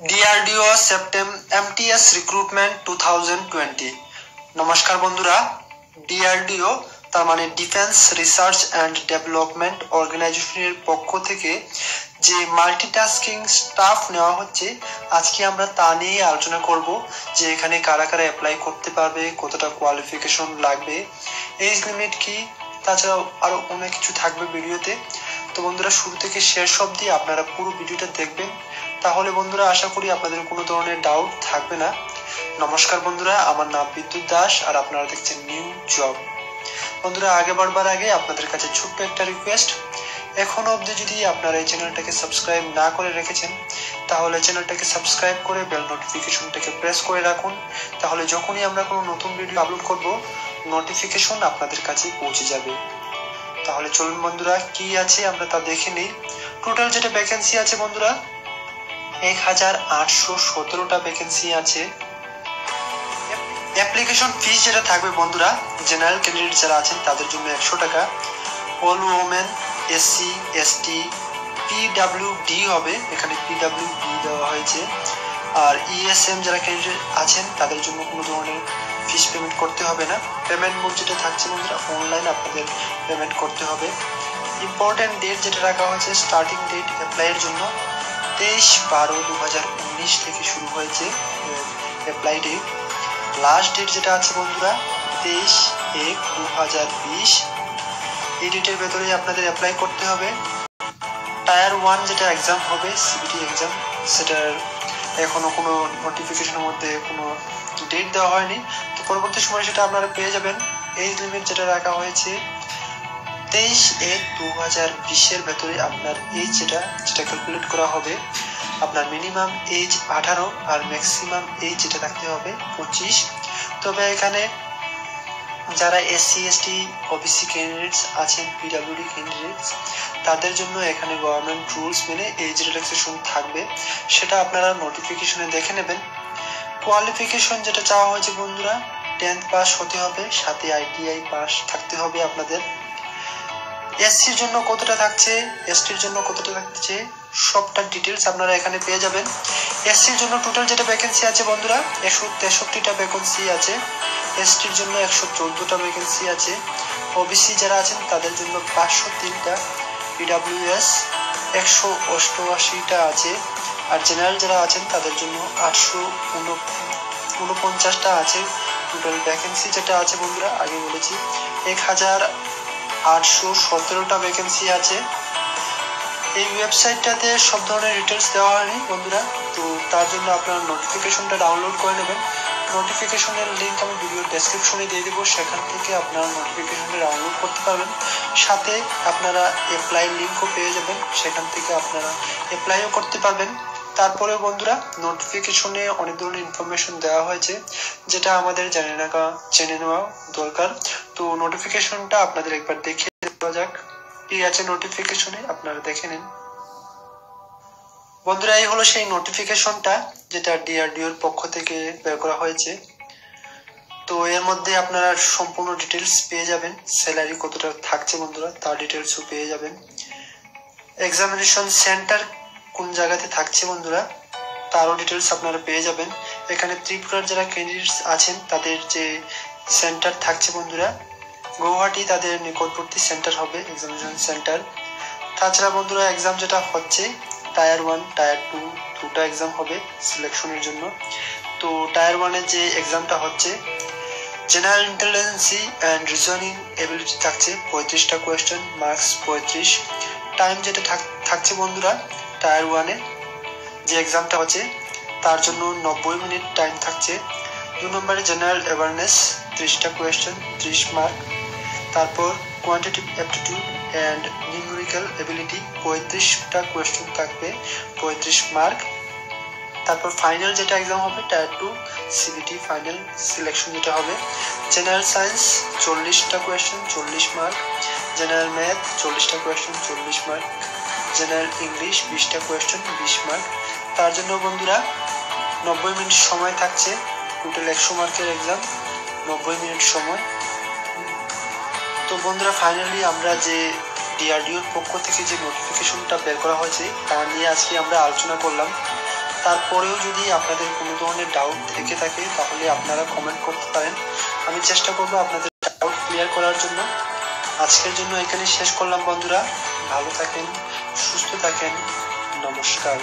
DRDO September MTS recruitment 2020। नमस्कार बंधुरा, DRDO तार माने डिफेंस रिसार्च एंड डेवलपमेंट अर्गानाइजेशनेर पक्ष थेके যে মাল্টিটাস্কিং স্টাফ নেওয়া হচ্ছে, আজকে আমরা তা নিয়ে আলোচনা করব যে এখানে কারা কারা অ্যাপ্লাই করতে পারবে, কতটা কোয়ালিফিকেশন লাগবে, এজ লিমিট কি, তাছাড়া আরও অনেক কিছু থাকবে ভিডিওতে। তো বন্ধুরা শুরু থেকে শেষ অবধি আপনারা পুরো ভিডিওটা দেখবেন, তাহলে বন্ধুরা আশা করি আপনাদের কোনো ধরনের ডাউট থাকবে না। নমস্কার বন্ধুরা, আমার নাম বিদ্যুৎ দাস আর আপনারা দেখছেন নিউ জব। বন্ধুরা আগে বাড়বার আগে আপনাদের কাছে ছোট্ট একটা রিকোয়েস্ট, এখনো অবধি যদি আপনারা এই চ্যানেলটাকে সাবস্ক্রাইব না করে রেখেছেন তাহলে চ্যানেলটাকে সাবস্ক্রাইব করে বেল নোটিফিকেশনটাকে প্রেস করে রাখুন, তাহলে যখনই আমরা কোনো নতুন ভিডিও আপলোড করব নোটিফিকেশন আপনাদের কাছে পৌঁছে যাবে। তাহলে চলুন বন্ধুরা কি আছে আমরা তা দেখে নিই। টোটাল যেটা ভ্যাকেন্সি আছে বন্ধুরা 1817টা ভ্যাকেন্সি আছে। অ্যাপ্লিকেশন ফিস যেটা থাকবে বন্ধুরা, জেনারেল ক্যান্ডিডেট যারা আছেন তাদের জন্য 100 টাকা, all women, SC, ST, PWD হবে, এখানে PWB দেওয়া হয়েছে, আর ESM যারা ক্যান্ডিডেট আছেন তাদের জন্য কোনো ধরনের ফিস পেমেন্ট করতে হবে না। পেমেন্ট মোড যেটা থাকছে বন্ধুরা অনলাইন আপনাদের পেমেন্ট করতে হবে। ইম্পর্টেন্ট ডেট যেটা রাখা হয়েছে স্টার্টিং ডেট অ্যাপ্লাইয়ের জন্য 23/12/2019 থেকে শুরু হয়েছে অ্যাপ্লাই ডেট। লাস্ট ডেট যেটা আছে বন্ধুরা 23/1/2020, এই ডেটের ভেতরে আপনাদের অ্যাপ্লাই করতে হবে। টায়ার 1 যেটা এক্সাম হবে CBT এক্সাম, সেটার এখনো কোনো নোটিফিকেশনের মধ্যে কোনো ডেট দেওয়া হয়নি, তো পরবর্তী সময় সেটা আপনারা পেয়ে যাবেন। এজ লিমিট যেটা রাখা হয়েছে 23/1/2020 ভেতরে আপনার এজ যেটা ক্যালকুলেট করা হবে, আপনার মিনিমাম এজ 18 আর ম্যাক্সিমাম এজ যেটা থাকতে হবে 25। তবে এখানে যারা SC, ST, OBC ক্যান্ডিডেটস আছেন, PWD ক্যান্ডিডেটস, তাদের জন্য এখানে গভর্নমেন্ট রুলস মেনে এজ রিল্যাক্সেশন থাকবে, সেটা আপনারা নোটিফিকেশনে দেখে নেবেন। কোয়ালিফিকেশন যেটা চাওয়া হয়েছে বন্ধুরা 10th পাস হতে হবে, সাথে ITI পাস থাকতে হবে আপনাদের। SCর জন্য কতটা থাকছে, STর জন্য কতটা থাকছে, সবটার ডিটেলস আপনারা এখানে পেয়ে যাবেন। SCর জন্য টোটাল যেটা ভ্যাকেন্সি আছে বন্ধুরা 163টা ভ্যাকেন্সি আছে, STর জন্য 114টা ভ্যাকেন্সি আছে, OBC যারা আছেন তাদের জন্য 503টা, PWS 188টা আছে, আর জেনারেল যারা আছেন তাদের জন্য 849টা আছে। টোটাল ভ্যাকেন্সি যেটা আছে বন্ধুরা আগে বলেছি 1817টা ভ্যাকেন্সি আছে। এই ওয়েবসাইটটাতে সব ধরনের ডিটেলস দেওয়া হয়নি বন্ধুরা, তো তার জন্য আপনারা নোটিফিকেশনটা ডাউনলোড করে নেবেন। নোটিফিকেশনের লিঙ্ক আমি ভিডিও ডেসক্রিপশনে দিয়ে দেবো, সেখান থেকে আপনারা নোটিফিকেশনটা ডাউনলোড করতে পারবেন, সাথে আপনারা অ্যাপ্লাই লিঙ্কও পেয়ে যাবেন, সেখান থেকে আপনারা অ্যাপ্লাইও করতে পারবেন। তারপরেও বন্ধুরা নোটিফিকেশনে অনেক ধরনের ইনফরমেশন দেওয়া হয়েছে যেটা আমাদের জেনে নেওয়া দরকার, তো নোটিফিকেশনটা আপনাদের একবার দেখে দেওয়া যাক কি আছে নোটিফিকেশনে, আপনারা দেখে নিন। বন্ধুরা এই হলো সেই নোটিফিকেশনটা যেটা DRDOর পক্ষ থেকে বের করা হয়েছে, তো এর মধ্যে আপনারা সম্পূর্ণ ডিটেলস পেয়ে যাবেন, স্যালারি কতটা থাকছে বন্ধুরা তার ডিটেলসও পেয়ে যাবেন, এক্সামিনেশন সেন্টার কোন জায়গাতে থাকছে বন্ধুরা তারও ডিটেলস আপনারা পেয়ে যাবেন। এখানে ত্রিপুরার যারা ক্যান্ডিডেটস আছেন তাদের যে সেন্টার থাকছে বন্ধুরা গৌহাটি তাদের নিকটবর্তী সেন্টার হবে এক্সামিনেশন সেন্টার। তাছাড়া বন্ধুরা এক্সাম যেটা হচ্ছে টায়ার 1, টায়ার 2 দুটা এক্সাম হবে সিলেকশনের জন্য। তো টায়ার 1-এর যে এক্সামটা হচ্ছে general intelligence and reasoning ability থাকছে 35টা কোয়েশ্চেন, মার্কস 35। টাইম যেটা থাকছে বন্ধুরা টায়ার 1-এ যে এক্সামটা হচ্ছে তার জন্য 90 মিনিট টাইম থাকছে। 2 নম্বরে জেনারেল অ্যাওয়ারনেস 30টা কোয়েশ্চেন 30 মার্ক, তারপর quantitative aptitude and numerical ability 35টা কোয়েশ্চেন থাকবে 35 মার্ক। তারপর ফাইনাল যেটা এক্সাম হবে টায়ার 2 CBT ফাইনাল সিলেকশন যেটা হবে জেনারেল সায়েন্স 40টা কোয়েশ্চেন 40 মার্ক, জেনারেল ম্যাথ 40টা কোয়েশ্চেন 40 মার্ক, জেনারেল ইংলিশ 20টা কোয়েশ্চেন 20 মার্ক। তার জন্য বন্ধুরা 90 মিনিট সময় থাকছে, টোটাল 100 মার্কের এক্সাম, 90 মিনিট সময়। তো বন্ধুরা ফাইনালি আমরা যে DRDOর পক্ষ থেকে যে নোটিফিকেশনটা বের করা হয়েছে তা নিয়ে আজকে আমরা আলোচনা করলাম। তারপরেও যদি আপনাদের কোনো ধরনের ডাউট থেকে থাকে তাহলে আপনারা কমেন্ট করতে পারেন, আমি চেষ্টা করব আপনাদের ডাউট ক্লিয়ার করার জন্য। আজকের জন্য এখানে শেষ করলাম বন্ধুরা, ভালো থাকেন, সুস্থ থাকেন, নমস্কার।